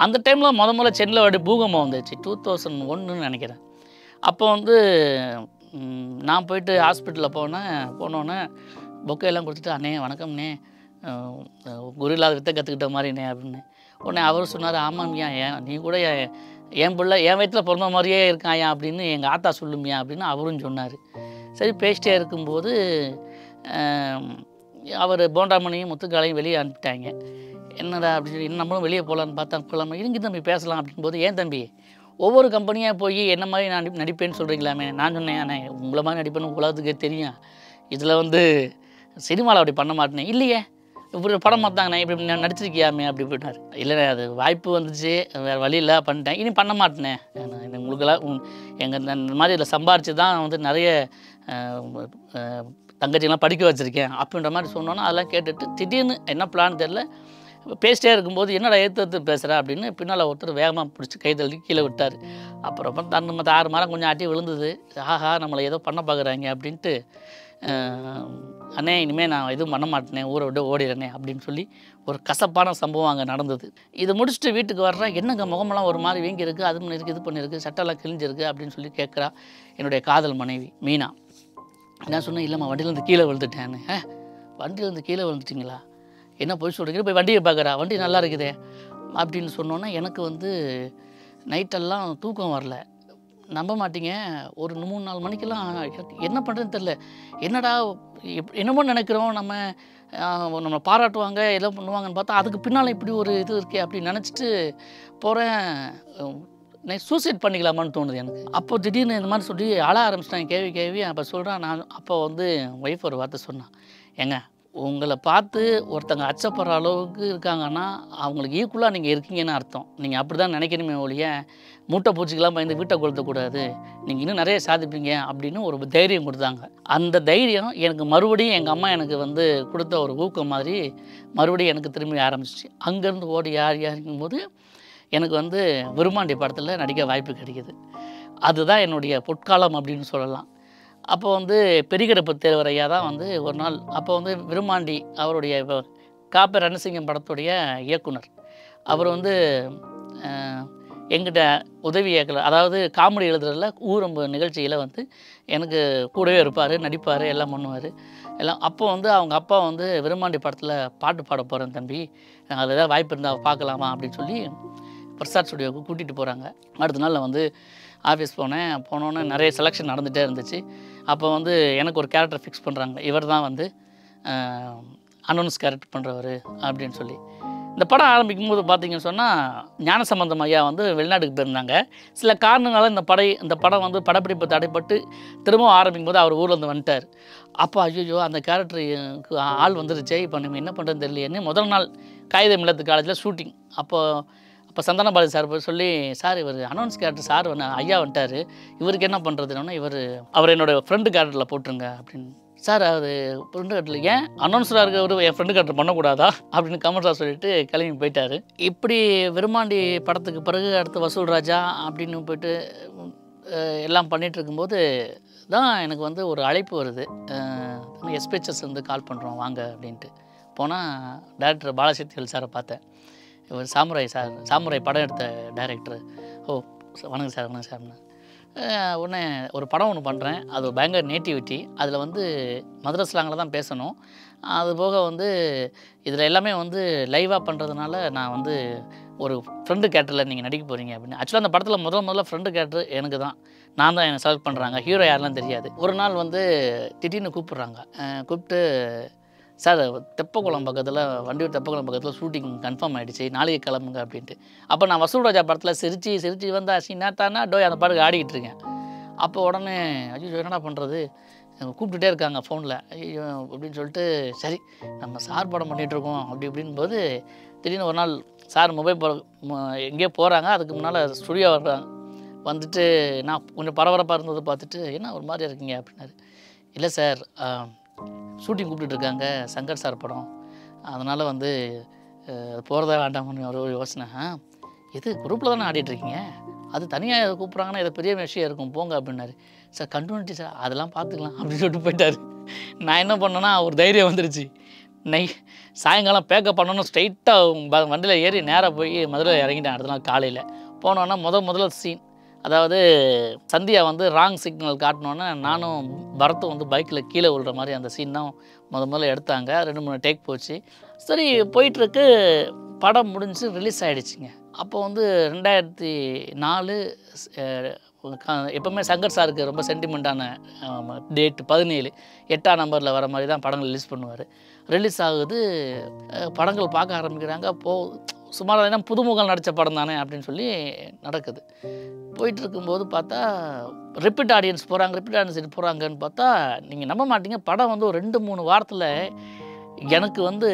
அந்த டைமில் முதல்ல சென்னையில் வாட்டி பூகம்பம் வந்துச்சு 2001 நினைக்கிறேன் அப்போ வந்து நான் போயிட்டு ஹாஸ்பிட்டலில் போனோன்னே பொக்கேலாம் கொடுத்துட்டு அண்ணே வணக்கம்ண்ணே குரு இல்லாத வித்தை கற்றுக்கிட்ட மாதிரிண்ணே அப்படின்னு உடனே அவர் சொன்னார் ஆமாம்யா ஏன் நீ கூட என் பிள்ளை என் வயிற்றில் பிறந்த மாதிரியே இருக்காயா அப்படின்னு எங்கள் ஆத்தா சொல்லுமியா அப்படின்னு அவரும் சொன்னார் சரி பேசிட்டே இருக்கும்போது அவர் போண்டாமணியும் முத்துக்காலையும் வெளியே அனுப்பிட்டாங்க என்னடா அப்படின்னு சொல்லி நம்மளும் வெளியே போகலான்னு பார்த்தா போகலாமா இருங்க தம்பி பேசலாம் அப்படின்போது ஏன் தம்பி ஒவ்வொரு கம்பெனியாக போய் என்ன மாதிரி நான் நடிப்பேன்னு சொல்கிறீங்களாமே நான் சொன்னேன் அண்ணே உங்களை மாதிரி நடிப்பேன்னு உலகத்துக்கே தெரியும் இதில் வந்து சினிமாவில் அப்படி பண்ண மாட்டேனே இல்லையே இப்படி படம் பார்த்தாங்கண்ணா இப்படி நான் நடிச்சிருக்கியாமே அப்படி போயிட்டார் இல்லைண்ணே அது வாய்ப்பு வந்துச்சு வேறு வழியில் பண்ணிட்டேன் இனி பண்ண மாட்டேனே உங்களுக்கெல்லாம் எங்கள் இந்த மாதிரி இதில் சம்பாரித்து தான் வந்து நிறைய தங்கச்சிங்கெலாம் படிக்க வச்சுருக்கேன் அப்படின்ற மாதிரி சொன்னோன்னா அதெல்லாம் கேட்டுட்டு திடீர்னு என்ன பிளான் தெரில பேசிட்டே இருக்கும்போது என்னடா ஏற்று பேசுகிறேன் அப்படின்னு பின்னால் ஒருத்தர் வேகமாக பிடிச்சி கை தள்ளி கீழே விட்டார் அப்புறம் தன் மற்ற 6 மரம் கொஞ்சம் ஆட்டி விழுந்தது ஆஹா நம்மளை ஏதோ பண்ண பார்க்குறாங்க அப்படின்ட்டு அண்ணே இனிமேல் நான் எதுவும் பண்ண மாட்டேனே ஊரை விட்டு ஓடிடுறேனே அப்படின்னு சொல்லி ஒரு கசப்பான சம்பவம் அங்கே நடந்தது இது முடிச்சுட்டு வீட்டுக்கு வர்றேன் என்னங்க முகமெல்லாம் ஒரு மாதிரி வீங்கியிருக்கு அது பண்ணியிருக்கு இது பண்ணியிருக்கு சட்டெல்லாம் கிழிஞ்சிருக்கு அப்படின்னு சொல்லி கேட்குறா என்னுடைய காதல் மனைவி மீனா நான் சொன்னேன் இல்லைம்மா வண்டியிலேருந்து கீழே விழுந்துட்டேன்னு வண்டியிலேருந்து கீழே விழுந்துட்டிங்களா என்ன போய் சொல்கிறீங்க போய் வண்டியை பார்க்குறா வண்டி நல்லா இருக்குதே அப்படின்னு சொன்னோன்னா எனக்கு வந்து நைட்டெல்லாம் தூக்கம் வரல நம்ப மாட்டீங்க ஒரு 3-4 மணிக்கெல்லாம் என்ன பண்ணுறதுன்னு தெரில என்னடா என்னமோ நினைக்கிறோம் நம்ம பாராட்டுவாங்க ஏதோ பண்ணுவாங்கன்னு பார்த்தா அதுக்கு பின்னால் இப்படி ஒரு இது இருக்கே அப்படின்னு நினச்சிட்டு போகிறேன் நான் சூசைட் பண்ணிக்கலாமான்னு தோணுது எனக்கு அப்போ திடீர்னு இந்த மாதிரி சொல்லி அழ ஆரம்பிச்சிட்டாங்க கேள்வி அப்போ சொல்கிறேன் நான் அப்போ வந்து ஒய்ஃப் ஒரு வார்த்தை சொன்னான் ஏங்க உங்களை பார்த்து ஒருத்தங்க அச்சப்படுற அளவுக்கு இருக்காங்கன்னா அவங்களுக்கு ஈக்குவலாக நீங்கள் இருக்கீங்கன்னு அர்த்தம். நீங்கள் அப்படி தான் நினைக்கணுமே ஒழிய மூட்டை பூச்சிக்கெல்லாம் பயந்து வீட்டை கொளுத்தக்கூடாது, நீங்கள் இன்னும் நிறைய சாதிப்பீங்க அப்படின்னு ஒரு தைரியம் கொடுத்தாங்க. அந்த தைரியம் எனக்கு மறுபடியும் எங்கள் அம்மா எனக்கு வந்து கொடுத்த ஒரு ஊக்கம் மாதிரி மறுபடியும் எனக்கு திரும்பி ஆரம்பிச்சிச்சு. அங்கேருந்து ஓடி யாருங்கும்போது எனக்கு வந்து விருமாண்டி படத்தில் நடிக்க வாய்ப்பு கிடைக்கிது. அதுதான் என்னுடைய பொற்காலம் அப்படின்னு சொல்லலாம். அப்போ வந்து பெரிகடுப்பு தேவரையா தான் வந்து ஒரு நாள் அப்போ வந்து விருமாண்டி அவருடைய இப்போ காப்ப ரணசிங்கம் படத்துடைய இயக்குனர் அவர் வந்து எங்கிட்ட உதவி இயக்கல, அதாவது காமெடி எழுதுறதுல ஊரம்பு நிகழ்ச்சியில் வந்து எனக்கு கூடவே இருப்பார், நடிப்பார், எல்லாம் பண்ணுவார் எல்லாம். அப்போ வந்து அவங்க அப்பா வந்து விருமாண்டி படத்தில் பாட்டு பாட போகிறேன் தம்பி, அதில் ஏதாவது வாய்ப்பு இருந்தால் பார்க்கலாமா அப்படின்னு சொல்லி பிரசாத் ஸ்டுடியோவுக்கு கூட்டிகிட்டு போகிறாங்க. அடுத்த நாளில் வந்து ஆஃபீஸ் போனோன்னே நிறைய செலெக்ஷன் நடந்துகிட்டே இருந்துச்சு. அப்போ வந்து எனக்கு ஒரு கேரக்டர் ஃபிக்ஸ் பண்ணுறாங்க, இவர் தான் வந்து அனௌன்ஸ் கேரக்டர் பண்ணுறவர் அப்படின்னு சொல்லி. இந்த படம் ஆரம்பிக்கும் போது பார்த்திங்கன்னு சொன்னால் ஞானசம்பந்தம் ஐயா வந்து வெளிநாட்டுக்கு போயிருந்தாங்க. சில காரணங்களால் இந்த படம் வந்து படப்பிடிப்பு தடைப்பட்டு திரும்பவும் ஆரம்பிக்கும் போது அவர் ஊரில் வந்து வந்துட்டார். அப்போ ஐயோ அந்த கேரக்டருக்கு ஆள் வந்துருச்சே, இப்போ நம்ம என்ன பண்ணுறதுன்னு தெரியலையேன்னு முதல் நாள் காகித மில்லத்து காலேஜில் ஷூட்டிங். அப்போ சந்தானபாலி சார் போய் சொல்லி, சார் இவர் அனௌன்ஸ் கேரக்டர் சார் ஐயா வந்துட்டார், இவருக்கு என்ன பண்ணுறதுன்னா அவர் என்னோடய ஃப்ரெண்டு கேரக்டரில் போட்டுருங்க அப்படின்னு. சார் அது ஃப்ரெண்டு கேரக்டரில் ஏன் அனௌன்ஸராக இருக்க ஒரு என் ஃப்ரெண்டு கேரக்டர் பண்ணக்கூடாதா அப்படின்னு கமல் சார் சொல்லிட்டு கிளம்பி போயிட்டார். இப்படி விருமாண்டி படத்துக்கு பிறகு அடுத்து வசூல் ராஜா அப்படின்னு போய்ட்டு எல்லாம் பண்ணிகிட்டு இருக்கும்போது தான் எனக்கு வந்து ஒரு அழைப்பு வருது, எஸ்பிஎஸ் வந்து கால் பண்ணுறோம் வாங்க அப்படின்ட்டு. போனால் டைரக்டர் பாலசக்திகள் சாரை பார்த்தேன். இவர் சாமுராய் படம் எடுத்த டைரக்டர். ஓ வணக்கம் சார், வணக்கம் சார்ண்ணா. உடனே ஒரு படம் ஒன்று பண்ணுறேன், அது ஒரு பயங்கர நேட்டிவிட்டி, அதில் வந்து மதுரை ஸ்லாங்கில் தான் பேசணும், அது போக வந்து இதில் எல்லாமே வந்து லைவாக பண்ணுறதுனால நான் வந்து ஒரு ஃப்ரெண்டு கேரக்டரில் நீங்கள் நடிக்க போகிறீங்க அப்படின்னு. ஆக்சுவலாக அந்த படத்தில் முதல்ல ஃப்ரெண்டு கேரக்டர் எனக்கு தான், நான் தான் என்னை செலக்ட் பண்ணுறாங்க, ஹீரோ யாரெல்லாம் தெரியாது. ஒரு நாள் வந்து திடீர்னு கூப்பிட்றாங்க, கூப்பிட்டு சார் தெப்பக்குளம் பக்கத்தில் வண்டியூர் தெப்பக்குளம் பக்கத்தில் ஷூட்டிங் கன்ஃபார்ம் ஆகிடுச்சு, நாளைக்கு கிளம்புங்க அப்படின்ட்டு. அப்போ நான் வசூல் ராஜா படத்தில் சிரித்து சிரித்து வந்தா ஸ்ரீநாத்தானா டோய் அந்த பாட்டுக்கு ஆடிக்கிட்டு இருக்கேன். அப்போ உடனே ஐயோ என்னடா பண்ணுறது, கூப்பிட்டுட்டே இருக்காங்க ஃபோனில் ஐயோ அப்படின்னு சொல்லிட்டு, சரி நம்ம சார் படம் பண்ணிகிட்ருக்கோம் அப்படி இப்படின் போது திடீர்னு ஒரு நாள் சார் மொபைல் எங்கேயோ போகிறாங்க, அதுக்கு முன்னால் ஸ்டுடியோ வர்றாங்க. வந்துட்டு நான் கொஞ்சம் பரபரப்பாக இருந்தது பார்த்துட்டு என்ன ஒரு மாதிரியாக இருக்கீங்க அப்படின்னாரு. இல்லை சார் ஷூட்டிங் கூப்பிட்டுருக்காங்க சங்கர் சார் படம், அதனால் வந்து போகிறதா வேண்டாம்னு ஒரு யோசனை. இது குரூப்பில் தானே ஆடிட்டுருக்கீங்க, அது தனியாக இதை கூப்பிட்றாங்கன்னா இதை பெரிய விஷயம் இருக்கும் போங்க அப்படின்னாரு. சார் கண்டினியூட்டி சார் அதெல்லாம் பார்த்துக்கலாம் அப்படின்னு சொல்லிட்டு போயிட்டார். நான் என்ன பண்ணேன்னா ஒரு தைரியம் வந்துருச்சு, சாயங்காலம் பேக்கப் பண்ணணும், ஸ்ட்ரைட்டாக வண்டியில் ஏறி நேராக போய் மதுரை இறங்கிட்டேன். அடுத்த நாள் காலையில் போனோன்னா முதல்ல சீன், அதாவது சந்தியா வந்து ராங் சிக்னல் காட்டினோன்னே நானும் பரத்தும் வந்து பைக்கில் கீழே விழுற மாதிரி அந்த சீன் தான் முதல்ல எடுத்தாங்க. 2-3 டேக் போச்சு. சரி போயிட்டுருக்கு, படம் முடிஞ்சு ரிலீஸ் ஆகிடுச்சிங்க. அப்போ வந்து 2004 எப்போவுமே சங்கர் சாருக்கு ரொம்ப சென்டிமெண்ட்டான டேட்டு 17 8ஆம் நம்பரில் வர மாதிரி தான் படங்கள் ரிலீஸ் பண்ணுவார். ரிலீஸ் ஆகுது, படங்கள் பார்க்க ஆரம்பிக்கிறாங்க. சுமாராக தான் புதுமுகங்கள் நடித்த படம் தானே அப்படின்னு சொல்லி நடக்குது. போயிட்டுருக்கும்போது பார்த்தா ரிப்பீட் ஆடியன்ஸ் போகிறாங்கன்னு பார்த்தா நீங்கள் நம்ப மாட்டீங்க, படம் வந்து ஒரு 2-3 வாரத்தில் எனக்கு வந்து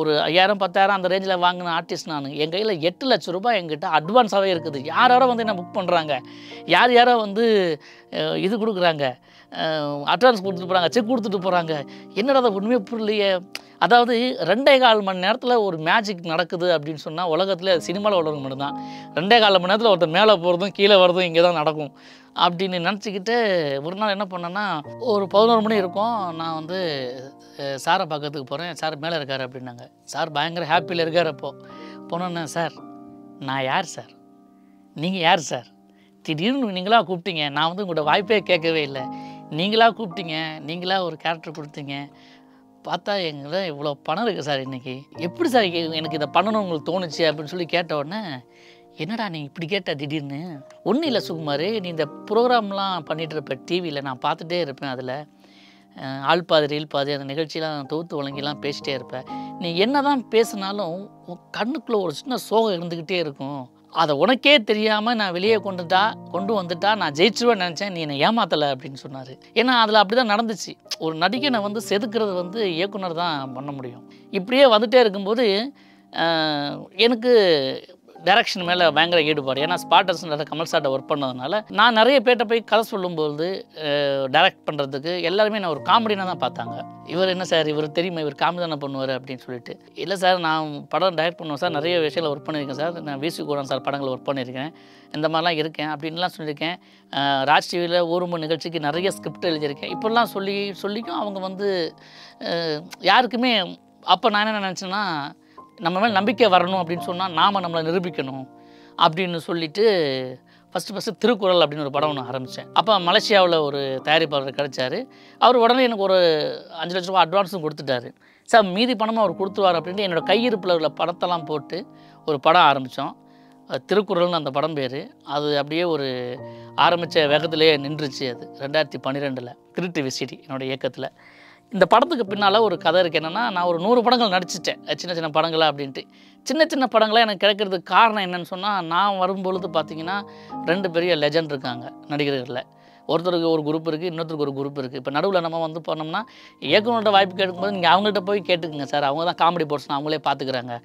ஒரு 5000-10000 அந்த ரேஞ்சில் வாங்கின ஆர்டிஸ்ட் நான், என் கையில் 8 லட்சம் ரூபாய் என்கிட்ட அட்வான்ஸாகவே இருக்குது. யாரோ வந்து என்ன புக் பண்ணுறாங்க, யாரோ வந்து இது கொடுக்குறாங்க, அட்வான்ஸ் கொடுத்துட்டு போகிறாங்க, செக் கொடுத்துட்டு போகிறாங்க. என்னடா அதை ஒன்றுமே புரியலையே. அதாவது 2.25 மணி நேரத்தில் ஒரு மேஜிக் நடக்குது அப்படின்னு சொன்னால் உலகத்தில் சினிமாவில் உள்ளவங்க மட்டும்தான். 2.25 மணி நேரத்தில் ஒருத்தர் மேலே போகிறதும் கீழே வர்றதும் இங்கே தான் நடக்கும் அப்படின்னு நினச்சிக்கிட்டு ஒரு நாள் என்ன பண்ணேன்னா ஒரு 11 மணி இருக்கும், நான் வந்து சாரை பார்க்கறதுக்கு போகிறேன். சார் மேலே இருக்கார் அப்படின்னாங்க. சார் பயங்கர ஹாப்பியில் இருக்கார். அப்போது போனோன்னா சார் நான் யார் சார், நீங்கள் யார் சார், திடீர்னு நீங்களாக கூப்பிட்டீங்க, நான் வந்து உங்களோட வாய்ப்பே கேட்கவே இல்லை, நீங்களாக கூப்பிட்டீங்க, நீங்களாக ஒரு கேரக்டர் கொடுத்தீங்க, பார்த்தா எங்களை இவ்வளோ பணம் இருக்குது சார் இன்றைக்கி, எப்படி சார் எனக்கு இதை பண்ணணும் உங்களுக்கு தோணுச்சு அப்படின்னு சொல்லி கேட்ட உடனே, என்னடா நீ இப்படி கேட்டால் திடீர்னு. ஒன்றும் இல்லை சுகுமார், நீ இந்த ப்ரோக்ராம்லாம் பண்ணிகிட்டு இருப்ப டிவியில், நான் பார்த்துட்டே இருப்பேன், அதில் ஆள்பாதி ரீல்பாதி அந்த நிகழ்ச்சியெலாம் தொகுத்து வழங்கிலாம் பேசிகிட்டே இருப்பேன். நீ என்ன தான் பேசினாலும் கண்ணுக்குள்ளே ஒரு சின்ன சோகம் இருந்துக்கிட்டே இருக்கும், அதை உனக்கே தெரியாமல் நான் வெளியே கொண்டு வந்துட்டா நான் ஜெயிச்சிருவேன்னு நினச்சேன், நீ என்னை ஏமாத்தலை அப்படின்னு சொன்னார். ஏன்னா அதில் அப்படி தான் நடந்துச்சு. ஒரு நடிகனை செதுக்கிறது இயக்குனர் தான் பண்ண முடியும். இப்படியே வந்துட்டே இருக்கும்போது எனக்கு டைரக்ஷன் மேலே பயங்கர ஈடுபாடு. ஏன்னா ஸ்பாட்டர்ஸ்ன்ற கமல் சார்ட்டை ஒர்க் பண்ணதுனால நான் நிறைய பேர்ட்ட போய் கதை சொல்லும்போது டைரக்ட் பண்ணுறதுக்கு எல்லாருமே நான் ஒரு காமெடினா தான் பார்த்தாங்க. இவர் என்ன சார், இவர் தெரியுமா, இவர் காமெடி தானே பண்ணுவார் அப்படின்னு சொல்லிட்டு, இல்லை சார் நான் படம் டைரக்ட் பண்ணுவேன் சார், நிறைய விஷயத்தில் ஒர்க் பண்ணியிருக்கேன் சார், நான் வீசி கூட சார் படங்கள் ஒர்க் பண்ணியிருக்கேன், இந்த மாதிரிலாம் இருக்கேன் அப்படின்லாம் சொல்லியிருக்கேன். ராஜ் டிவியில் ஒரு மணி நிகழ்ச்சிக்கு நிறைய ஸ்கிரிப்ட் எழுதியிருக்கேன். இப்படிலாம் சொல்லிக்கும் அவங்க யாருக்குமே அப்போ நான் என்ன நினச்சேன்னா, நம்ம மேலே நம்பிக்கை வரணும் அப்படின்னு சொன்னால் நாம் நம்மளை நிரூபிக்கணும் அப்படின்னு சொல்லிவிட்டு ஃபஸ்ட்டு திருக்குறள் அப்படின்னு ஒரு படம் ஒன்று ஆரம்பித்தேன். அப்போ மலேசியாவில் ஒரு தயாரிப்பாளர் கிடைச்சார். அவர் உடனே எனக்கு ஒரு 5 லட்ச ரூபா அட்வான்ஸும் கொடுத்துட்டாரு. சார் மீதி பணமாக அவர் கொடுத்துருவார் அப்படின்ட்டு என்னோடய கையிருப்பில் உள்ள படத்தெல்லாம் போட்டு ஒரு படம் ஆரம்பித்தோம். திருக்குறள்னு அந்த படம் பேர். அது அப்படியே ஒரு ஆரம்பித்த வேகத்திலேயே நின்றுச்சு. அது 2012 திருட்டு விசிடி என்னோடய இயக்கத்தில். இந்த படத்துக்கு பின்னால் ஒரு கதை இருக்குது. என்னென்னா, நான் ஒரு 100 படங்கள் நடிச்சிட்டேன், சின்ன சின்ன படங்களாக அப்படின்ட்டு. சின்ன சின்ன படங்களாக எனக்கு கிடைக்கிறதுக்கு காரணம் என்னென்னு சொன்னால், நான் வரும்பொழுது பார்த்திங்கன்னா 2 பெரிய லெஜண்ட் இருக்காங்க நடிகர்களில். ஒருத்தருக்கு ஒரு குரூப் இருக்குது, இன்னொருத்தருக்கு ஒரு குரூப் இருக்குது. இப்போ நடுவில் நம்ம போனோம்னா இயக்குனர்கிட்ட வாய்ப்பு கேட்கும்போது நீங்கள் அவங்கள்ட்ட போய் கேட்டுக்குங்க சார், அவங்க தான் காமெடி போர்ஷன் அவங்களே பார்த்துக்கிறாங்க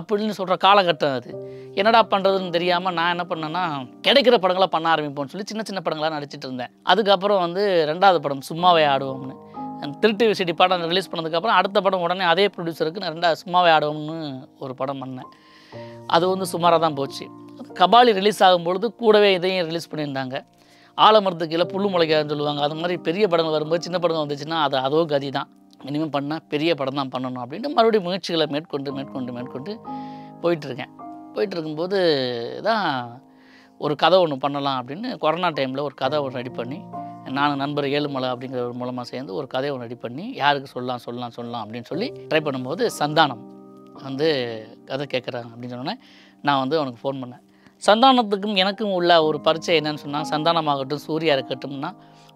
அப்படின்னு சொல்கிற காலகட்டம் அது. என்னடா பண்ணுறதுன்னு தெரியாமல் நான் என்ன பண்ணேன்னா, கிடைக்கிற படங்களாக பண்ண ஆரம்பிப்போம்னு சொல்லி சின்ன சின்ன படங்களாக நடிச்சிட்டு இருந்தேன். அதுக்கப்புறம் 2வது படம் சும்மாவே ஆடுவோம்னு, திருட்டு விசிடி படம் ரிலீஸ் பண்ணதுக்கப்புறம் அடுத்த படம் உடனே அதே ப்ரொடியூசருக்கு நான் 2 சும்மாவே ஆடுவோம்னு ஒரு படம் பண்ணேன். அது சுமாராக தான் போச்சு. கபாலி ரிலீஸ் ஆகும்பொழுது கூடவே இதையும் ரிலீஸ் பண்ணியிருந்தாங்க. ஆலமரத்துக்கு கீழே புல்லு முளைக்காதுன்னு சொல்லுவாங்க. அது மாதிரி பெரிய படங்கள் வரும்போது சின்ன படங்கள் வந்துச்சுன்னா அது அதோ கதி தான், இனிமேல் பண்ணால் பெரிய படம் தான் பண்ணணும் அப்படின்ட்டு மறுபடியும் முயற்சிகளை மேற்கொண்டு போயிட்டுருக்கும்போது தான் ஒரு கதை ஒன்று பண்ணலாம் அப்படின்னு கொரோனா டைமில் ஒரு கதை ஒன்று ரெடி பண்ணி, நான் நண்பர் ஏழுமலை அப்படிங்கிற ஒரு மூலமாக சேர்ந்து ஒரு கதையை ரெடி பண்ணி யாருக்கு சொல்லலாம் அப்படின்னு சொல்லி ட்ரை பண்ணும்போது சந்தானம் கதை கேட்குறாங்க அப்படின்னு சொன்னோன்னே நான் அவனுக்கு ஃபோன் பண்ணேன். சந்தானத்துக்கும் எனக்கும் உள்ள ஒரு பரிச்சை என்னன்னு சொன்னால், சந்தானமாகட்டும் சூர்யா இருக்கட்டும்னா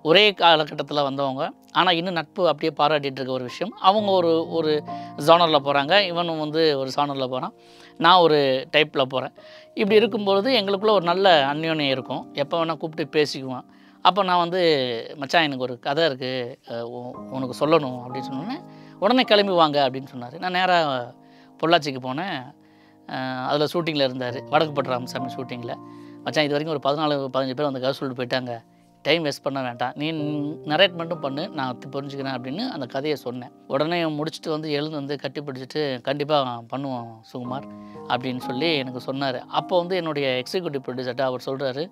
ஒரே காலகட்டத்தில் வந்தவங்க. ஆனால் இன்னும் நட்பு அப்படியே பாராட்டிகிட்டு இருக்க ஒரு விஷயம். அவங்க ஒரு ஜானரில் போகிறாங்க, இவனும் ஒரு ஜானரில் போகிறான், நான் ஒரு டைப்பில் போகிறேன். இப்படி இருக்கும்பொழுது எங்களுக்குள்ளே ஒரு நல்ல அந்யோன்யம் இருக்கும். எப்போ வேணால் கூப்பிட்டு பேசிக்குவான். அப்போ நான் மச்சான் எனக்கு ஒரு கதை இருக்குது உனக்கு சொல்லணும் அப்படின்னு சொன்னோன்னே உடனே கிளம்பி வாங்க அப்படின்னு சொன்னார். நான் நேராக பொள்ளாச்சிக்கு போனேன். அதில் ஷூட்டிங்கில் இருந்தார், வடக்குப்பட்டு ராமசாமி ஷூட்டிங்கில். மச்சான் இது வரைக்கும் ஒரு 14-15 பேர் கதை சொல்லிட்டு போயிட்டாங்க, டைம் வேஸ்ட் பண்ண வேண்டாம், நீ நரேட் மட்டும் பண்ணு, நான் புரிஞ்சுக்கிறேன் அப்படின்னு அந்த கதையை சொன்னேன். உடனே முடிச்சுட்டு எழுந்து கட்டி பிடிச்சிட்டு கண்டிப்பாக பண்ணுவோம் சுகுமார் அப்படின்னு சொல்லி எனக்கு சொன்னார். அப்போ என்னுடைய எக்ஸிக்யூட்டிவ் ப்ரொடியூசர்கிட்ட அவர் சொல்கிறாரு,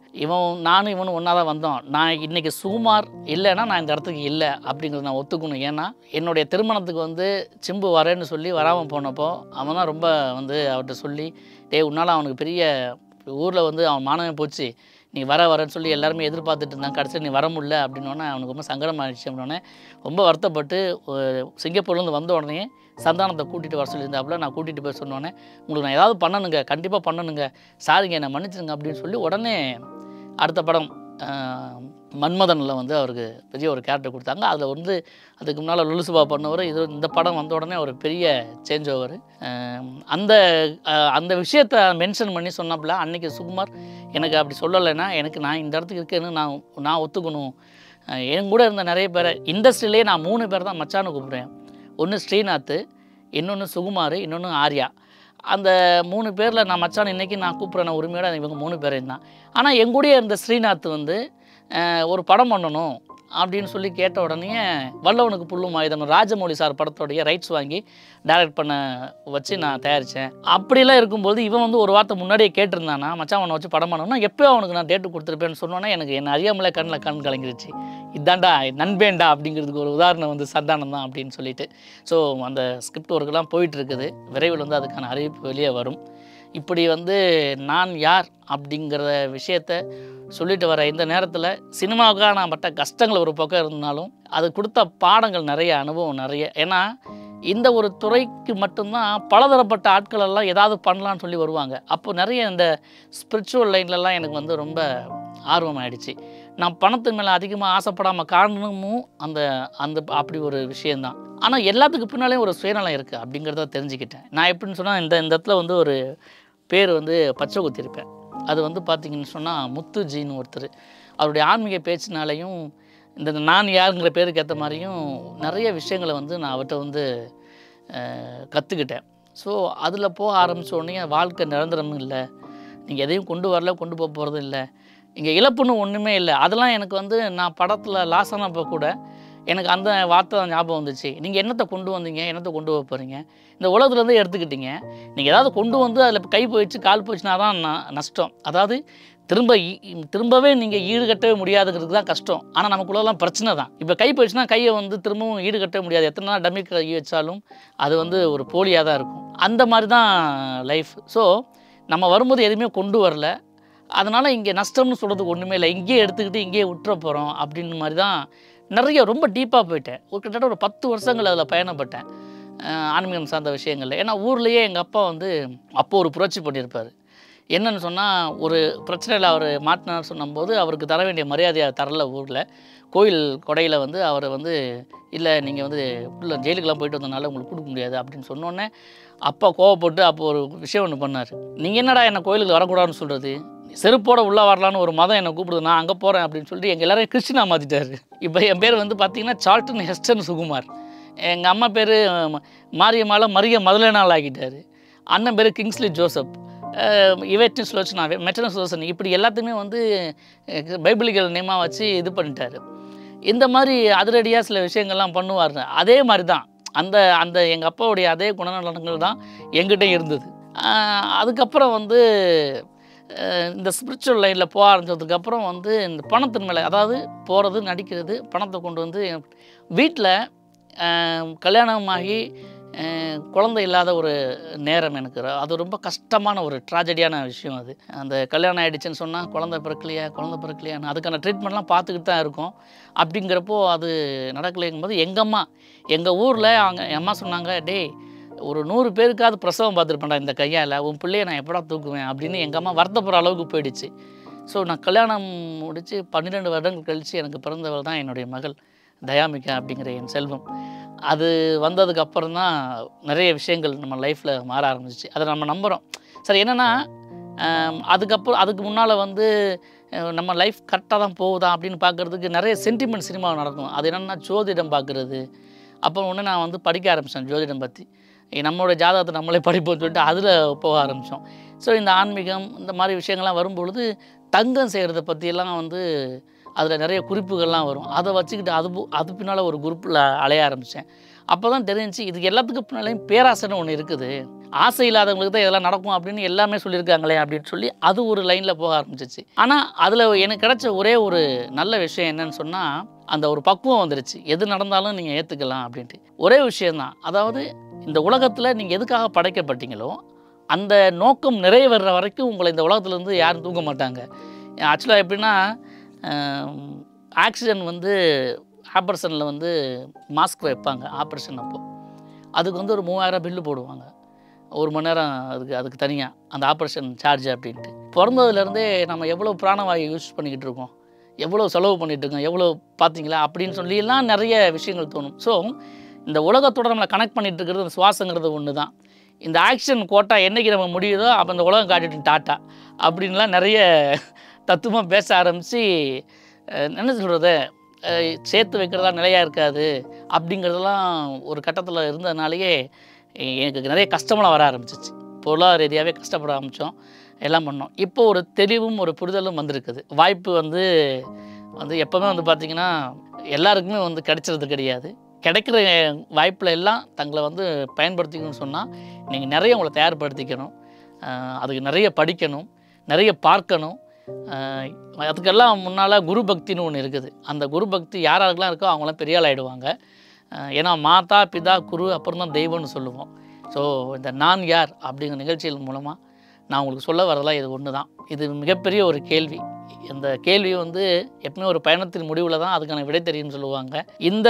நானும் இவனும் ஒன்றா தான் வந்தோம், நான் இன்றைக்கி சுகுமார் இல்லைன்னா நான் இந்த இடத்துக்கு இல்லை அப்படிங்கிறத நான் ஒத்துக்கணும். ஏன்னா என்னுடைய திருமணத்துக்கு சிம்பு வரேன்னு சொல்லி வராமல் போனப்போ அவன் தான் ரொம்ப அவர்கிட்ட சொல்லி, டே உன்னால் அவனுக்கு பெரிய ஊரில் அவன் மானமே போச்சு, நீ வரேன்னு சொல்லி எல்லாருமே எதிர்பார்த்துட்டு இருந்தான், கடைசியில் நீ வர முடியல அப்படின்னோடனே அவனுக்கு ரொம்ப சங்கடம் ஆகிடுச்சு. அப்படின்னோடனே ரொம்ப வருத்தப்பட்டு சிங்கப்பூர்லேருந்து வந்த உடனே சந்தானத்தை கூட்டிகிட்டு வர சொல்லியிருந்தாப்புல. நான் கூட்டிகிட்டு போய் சொன்னோடனே உங்களுக்கு நான் ஏதாவது பண்ணணுங்க, கண்டிப்பாக பண்ணணுங்க, சாரிங்க என்னை மன்னிச்சிருங்க அப்படின்னு சொல்லி உடனே அடுத்த படம் மன்மதனில் அவருக்கு பெரிய ஒரு கேரக்டர் கொடுத்தாங்க. அதில் அதுக்கு முன்னால் லுலுசுபா பண்ணவர். இந்த படம் உடனே ஒரு பெரிய சேஞ்ச் ஓவர். அந்த அந்த விஷயத்தை மென்ஷன் பண்ணி சொன்னாப்புல, அன்றைக்கி சுகுமார் எனக்கு அப்படி சொல்லலைன்னா எனக்கு நான் இந்த இடத்துக்கு இருக்கேன்னு நான் ஒத்துக்கணும். என் கூட இருந்த நிறைய பேரை இண்டஸ்ட்ரியிலே நான் 3 பேர் தான் மச்சான்னு கூப்பிட்றேன். ஒன்று ஸ்ரீநாத், இன்னொன்று சுகுமார், இன்னொன்று ஆர்யா. அந்த 3 பேரில் நான் மச்சான் இன்றைக்கி நான் கூப்பிட்றேன் உரிமையோட இவங்க 3 பேரையும் தான். ஆனால் எங்கூடயே இருந்த ஸ்ரீநாத் ஒரு படம் பண்ணணும் அப்படின்னு சொல்லி கேட்ட உடனே வல்லவனுக்கு புல்லும் ஆயுதம் ராஜமௌலி சார் படத்தோடைய ரைட்ஸ் வாங்கி டைரக்ட் பண்ண வச்சு நான் தயாரித்தேன். அப்படிலாம் இருக்கும்போது இவன் ஒரு வார்த்தை முன்னாடியே கேட்டிருந்தானா, மச்சான் அவனை வச்சு படம் பண்ணணும்னா எப்போயும் அவனுக்கு நான் டேட்டு கொடுத்துருப்பேன்னு சொன்னோன்னே எனக்கு என்ன அறியாமலே கண் கலங்கிருச்சு. இதாண்டா நண்பேண்டா அப்படிங்கிறதுக்கு ஒரு உதாரணம் சந்தானம் தான் அப்படின்னு சொல்லிட்டு. ஸோ அந்த ஸ்கிரிப்ட் ஒர்க்கெல்லாம் போயிட்டுருக்குது. விரைவில் அதுக்கான அறிவிப்பு வெளியே வரும். இப்படி நான் யார் அப்படிங்கிற விஷயத்த சொல்லிட்டு வர இந்த நேரத்தில் சினிமாவுக்காக நான் பட்ட கஷ்டங்கள் ஒரு பக்கம் இருந்தாலும் அது கொடுத்த பாடங்கள் நிறைய, அனுபவம் நிறைய. ஏன்னா இந்த ஒரு துறைக்கு மட்டும்தான் பலதரப்பட்ட ஆட்களெல்லாம் ஏதாவது பண்ணலான்னு சொல்லி வருவாங்க. அப்போ நிறைய இந்த ஸ்பிரிச்சுவல் லைன்லலாம் எனக்கு ரொம்ப ஆர்வம் ஆகிடுச்சு. நான் பணத்து மேலே அதிகமாக ஆசைப்படாமல் காரணமும் அந்த அந்த அப்படி ஒரு விஷயந்தான். ஆனால் எல்லாத்துக்கு பின்னாலேயும் ஒரு சுயநலம் இருக்குது அப்படிங்கிறத தெரிஞ்சுக்கிட்டேன். நான் எப்படின்னு சொன்னால், இந்த இடத்துல ஒரு பேர் பச்சை குத்திருப்பேன். அது வந்து பார்த்தீங்கன்னு சொன்னால் முத்துஜின்னு ஒருத்தர் அவருடைய ஆன்மீக பேச்சினாலையும் இந்த நான் யாருங்கிற பேருக்கு ஏற்ற மாதிரியும் நிறைய விஷயங்களை வந்து நான் அவர்கிட்ட வந்து கற்றுக்கிட்டேன். ஸோ அதில் போக ஆரம்பித்தோடனே வாழ்க்கை நிரந்தரமும் இல்லை, நீங்கள் எதையும் கொண்டு வரல கொண்டு போக போகிறதும் இல்லை, இங்கே இழப்புன்னு ஒன்றுமே இல்லை. அதெல்லாம் எனக்கு வந்து நான் படத்தில் லாஸ் ஆனப்போ கூட எனக்கு அந்த வார்த்தை ஞாபகம் வந்துச்சு. நீங்கள் என்னத்தை கொண்டு வந்தீங்க, என்னத்தை கொண்டு போக போகிறீங்க, இந்த உலகத்துலேருந்து எடுத்துக்கிட்டீங்க, நீங்கள் ஏதாவது கொண்டு வந்து அதில் கை போயிடுச்சு கால் போயிடுச்சுன்னா தான் நஷ்டம். அதாவது திரும்பவே நீங்கள் ஈடுகட்டவே முடியாதுங்கிறது தான் கஷ்டம். ஆனால் நமக்குள்ளெல்லாம் பிரச்சனை தான். இப்போ கை போயிடுச்சுன்னா கையை வந்து திரும்பவும் ஈடுகட்டவே முடியாது, எத்தனை நாள் டம்மி கை வச்சாலும் அது வந்து ஒரு போலியாக தான் இருக்கும். அந்த மாதிரி தான் லைஃப். ஸோ நம்ம வரும்போது எதுவுமே கொண்டு வரல, அதனால் இங்கே நஷ்டம்னு சொல்கிறதுக்கு ஒன்றுமே இல்லை, இங்கேயே எடுத்துக்கிட்டு இங்கேயே விட்டுற போகிறோம் அப்படின்ற மாதிரி தான் நிறைய ரொம்ப டீப்பாக போயிட்டேன். ஒரு கிட்டத்தட்ட ஒரு 10 வருஷங்கள் அதில் பயணப்பட்டேன் ஆன்மீகம் சார்ந்த விஷயங்களில். ஏன்னா ஊர்லேயே எங்கள் அப்பா வந்து அப்போது ஒரு புரட்சி பண்ணியிருப்பார். என்னன்னு சொன்னால், ஒரு பிரச்சனையில் அவர் மாட்டினார் சொன்னபோது அவருக்கு தர வேண்டிய மரியாதையாக தரல. ஊரில் கோயில் கொடையில் வந்து அவரை வந்து இல்லை நீங்கள் வந்து உள்ள ஜெயிலுக்கெல்லாம் போயிட்டு வந்ததுனால உங்களுக்கு கொடுக்க முடியாது அப்படின்னு சொன்னோடனே அப்பா கோவப்பட்டு அப்போ ஒரு விஷயம் ஒன்று பண்ணார். நீங்கள் என்னடா என்னை கோயிலுக்கு வரக்கூடாதுன்னு சொல்கிறது, செருப்போடு உள்ளே வரலான்னு ஒரு மதம் என்னை கூப்பிடுது, நான் அங்கே போகிறேன் அப்படின்னு சொல்லிட்டு எங்கள் எல்லாரையும் கிறிஸ்டினா மாற்றிட்டார். இப்போ என் பேர் வந்து பார்த்திங்கன்னா சால்டன் ஹெஸ்டன் சுகுமார், எங்கள் அம்மா பேர் மாரியம்மாவில் மரிய மதுளேனால் ஆகிட்டார், அண்ணன் பேர் கிங்ஸ்லி ஜோசப், இவெட்னஸ் லோசனா மெட்டனஸ் லோசன், இப்படி எல்லாத்தையுமே வந்து பைபிளிக்கல் நேமாக வச்சு இது பண்ணிட்டார். இந்த மாதிரி அதிரடியாக சில விஷயங்கள்லாம் பண்ணுவார். அதே மாதிரி தான் அந்த அந்த எங்கள் அப்பாவுடைய அதே குணநலன்கள் தான் எங்கிட்ட இருந்தது. அதுக்கப்புறம் வந்து இந்த ஸ்பிரிச்சுவல் லைனில் போக ஆரம்பித்ததுக்கப்புறம் வந்து இந்த பணத்தின் மேலே, அதாவது போகிறது நடிக்கிறது பணத்தை கொண்டு வந்து வீட்டில் கல்யாணமாகி குழந்தை இல்லாத ஒரு நேரம் எனக்கு, அது ரொம்ப கஷ்டமான ஒரு ட்ராஜடியான விஷயம். அது அந்த கல்யாணம் ஆகிடுச்சின்னு சொன்னால் குழந்தை பிறக்கலையான்னு அதுக்கான ட்ரீட்மெண்ட்லாம் பார்த்துக்கிட்டு தான் இருக்கும். அப்படிங்கிறப்போ அது நடக்கலைங்கும்போது எங்கள் ஊரில் அவங்க என் அம்மா சொன்னாங்க, டே ஒரு 100 பேருக்காவது பிரசவம் பார்த்துருப்பேன்டா இந்த கையால், உன் பிள்ளையை நான் எப்படா தூக்குவேன் அப்படின்னு எங்கள் அம்மா வருத்தப்படுற அளவுக்கு போயிடுச்சு. ஸோ நான் கல்யாணம் முடித்து 12 வருடங்கள் கழித்து எனக்கு பிறந்தவள் தான் என்னுடைய மகள் தயாமிகா அப்படிங்கிற என் செல்வம். அது வந்ததுக்கப்புறம் தான் நிறைய விஷயங்கள் நம்ம லைஃப்பில் மாற ஆரம்பிச்சிச்சு. அதை நம்ம நம்புகிறோம். சரி, என்னென்னா அதுக்கு முன்னால் வந்து நம்ம லைஃப் கரெக்டாக தான் போகுதா அப்படின்னு பார்க்குறதுக்கு நிறைய சென்டிமெண்ட் சினிமாவை நடக்கும். அது என்னென்னா ஜோதிடம் பார்க்குறது. அப்புறம் ஒன்று நான் வந்து படிக்க ஆரம்பித்தேன் ஜோதிடம் பற்றி, நம்மளோட ஜாதகத்தை நம்மளே படிப்போம்னு சொல்லிட்டு அதில் போக ஆரம்பித்தோம். ஸோ இந்த ஆன்மீகம் இந்த மாதிரி விஷயங்கள்லாம் வரும்பொழுது தங்கம் செய்கிறத பற்றியெல்லாம் வந்து அதில் நிறைய குறிப்புகள்லாம் வரும். அதை வச்சுக்கிட்டு அது பின்னால் ஒரு குரூப்பில் அலைய ஆரம்பித்தேன். அப்போ தான் தெரிஞ்சு இது எல்லாத்துக்கும் பின்னாலேயும் பேராசைன்னு ஒன்று இருக்குது, ஆசை இல்லாதவங்களுக்கு தான் இதெல்லாம் நடக்கும் அப்படின்னு எல்லாமே சொல்லியிருக்காங்களே அப்படின்னு சொல்லி அது ஒரு லைனில் போக ஆரம்பிச்சிச்சு. ஆனால் அதில் எனக்கு கிடைச்ச ஒரே ஒரு நல்ல விஷயம் என்னன்னு சொன்னால், அந்த ஒரு பக்குவம் வந்துருச்சு, எது நடந்தாலும் நீங்கள் ஏற்றுக்கலாம் அப்படின்ட்டு. ஒரே விஷயந்தான், அதாவது இந்த உலகத்தில் நீங்கள் எதுக்காக படைக்கப்பட்டீங்களோ அந்த நோக்கம் நிறைவேற வரைக்கும் உங்களை இந்த உலகத்துலேருந்து யாரும் தூங்க மாட்டாங்க. ஆக்சுவலாக எப்படின்னா, ஆக்சிஜன் வந்து ஆப்ரேஷனில் வந்து மாஸ்க் வைப்பாங்க ஆப்ரேஷன் அப்போது, அதுக்கு வந்து ஒரு 3000 பில்லு போடுவாங்க ஒரு மணி நேரம், அதுக்கு தனியாக அந்த ஆப்ரேஷன் சார்ஜ் அப்படின்ட்டு. பிறந்ததுலேருந்தே நம்ம எவ்வளோ பிராணவாயு யூஸ் பண்ணிக்கிட்டு இருக்கோம், எவ்வளோ செலவு பண்ணிகிட்ருக்கோம், எவ்வளோ பார்த்தீங்களா அப்படின்னு சொல்லிலாம் நிறைய விஷயங்கள் தோணும். ஸோ இந்த உலகத்தோடு நம்மளை கனெக்ட் பண்ணிகிட்டு இருக்கிறது அந்த சுவாசங்கிறது ஒன்று தான். இந்த ஆக்சிஜன் கோட்டா என்றைக்கு நம்ம முடியுதோ அப்போ இந்த உலகம் காட்டிட்டு டாட்டா அப்படின்லாம் நிறைய தத்துவமாக பேச ஆரம்பித்து, என்ன சொல்கிறது, சேர்த்து வைக்கிறதா நிலையாக இருக்காது அப்படிங்கிறதெல்லாம் ஒரு கட்டத்தில் இருந்ததுனாலேயே எனக்கு நிறைய கஷ்டமெல்லாம் வர ஆரம்பிச்சிச்சு. பொருளாதார ரீதியாகவே கஷ்டப்பட ஆரம்பித்தோம், எல்லாம் பண்ணோம். இப்போ ஒரு தெளிவும் ஒரு புரிதலும் வந்திருக்குது. வாய்ப்பு வந்து வந்து எப்போவுமே வந்து பார்த்திங்கன்னா எல்லாருக்குமே வந்து கிடைச்சிறது கிடையாது. கிடைக்கிற வாய்ப்பில் எல்லாம் தங்களை வந்து பயன்படுத்திக்கணும்னு சொன்னால் நீங்கள் நிறைய உங்களை தயார்படுத்திக்கணும், அதுக்கு நிறைய படிக்கணும், நிறைய பார்க்கணும். அதுக்கெல்லாம் முன்னால் குரு பக்தின்னு ஒன்று இருக்குது. அந்த குரு பக்தி யாராருக்கெல்லாம் இருக்கோ அவங்களாம் பெரிய ஆள் ஆகிடுவாங்க. ஏன்னா மாதா பிதா குரு அப்புறம் தான் தெய்வம்னு சொல்லுவோம். ஸோ இந்த நான் யார் அப்படிங்கிற நிகழ்ச்சிகள் மூலமாக நான் உங்களுக்கு சொல்ல வரதெல்லாம் இது ஒன்று தான். இது மிகப்பெரிய ஒரு கேள்வி. இந்த கேள்வி வந்து எப்பவுமே ஒரு பயணத்தின் முடிவில் தான் அதுக்கான விடை தெரியும்னு சொல்லுவாங்க. இந்த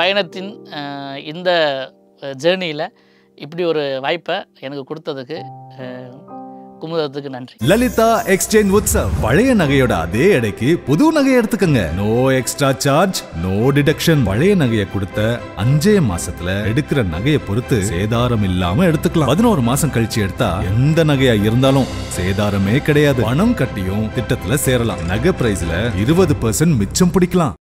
பயணத்தின் இந்த ஜேர்னியில் இப்படி ஒரு வாய்ப்பை எனக்கு கொடுத்ததுக்கு Lalitha Exchange Utsav. Pazhaya nagayoda adhe edaikku pudhu nagaya eduthukonga. No extra charge, no deduction. Pazhaya nagaya kudutha 5 maasathula edukra nagaya poruthu sedaram illama eduthukalam. 11 maasam kalichi edutha endha nagaya irundhalum sedarame kedaiyadhu. Panam kattiyum thittathula seralam. Naga price la 20% மிச்சம் பிடிக்கலாம்.